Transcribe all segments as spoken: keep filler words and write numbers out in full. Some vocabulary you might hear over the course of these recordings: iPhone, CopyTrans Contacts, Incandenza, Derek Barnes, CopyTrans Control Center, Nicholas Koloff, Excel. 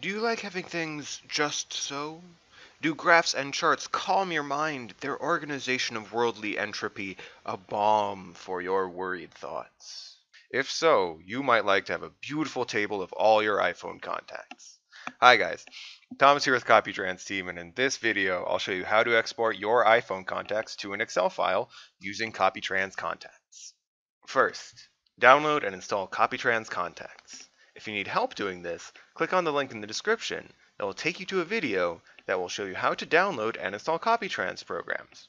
Do you like having things just so? Do graphs and charts calm your mind, their organization of worldly entropy a balm for your worried thoughts? If so, you might like to have a beautiful table of all your iPhone contacts. Hi guys, Thomas here with CopyTrans team, and in this video I'll show you how to export your iPhone contacts to an Excel file using CopyTrans contacts. First, download and install CopyTrans contacts. If you need help doing this, click on the link in the description that will take you to a video that will show you how to download and install CopyTrans programs.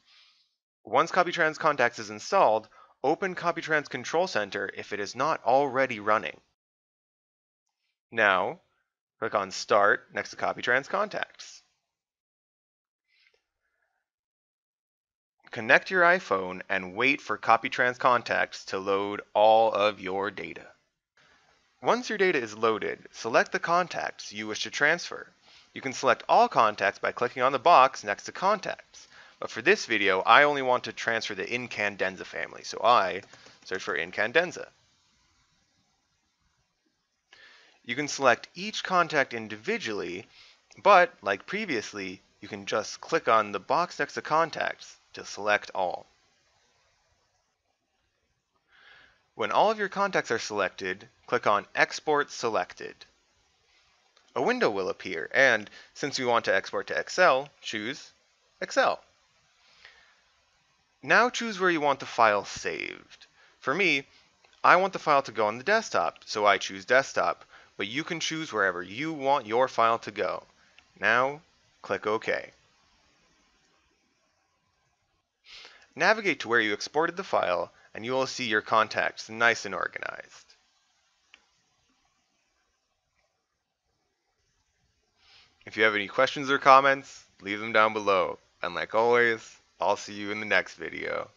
Once CopyTrans Contacts is installed, open CopyTrans Control Center if it is not already running. Now, click on Start next to CopyTrans Contacts. Connect your iPhone and wait for CopyTrans Contacts to load all of your data. Once your data is loaded, select the contacts you wish to transfer. You can select all contacts by clicking on the box next to contacts. But for this video, I only want to transfer the Incandenza family, so I search for Incandenza. You can select each contact individually, but like previously, you can just click on the box next to contacts to select all. When all of your contacts are selected, click on Export Selected. A window will appear, and since we want to export to Excel, choose Excel. Now choose where you want the file saved. For me, I want the file to go on the desktop, so I choose Desktop, but you can choose wherever you want your file to go. Now, click OK. Navigate to where you exported the file, and you will see your contacts nice and organized. If you have any questions or comments, leave them down below. And like always, I'll see you in the next video.